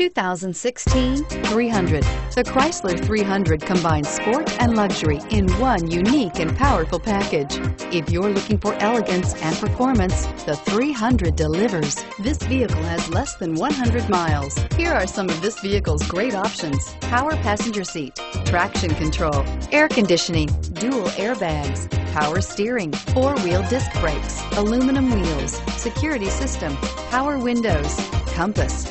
2016 300. The Chrysler 300 combines sport and luxury in one unique and powerful package. If you're looking for elegance and performance, the 300 delivers. This vehicle has less than 100 miles. Here are some of this vehicle's great options: power passenger seat, traction control, air conditioning, dual airbags, power steering, four-wheel disc brakes, aluminum wheels, security system, power windows, compass.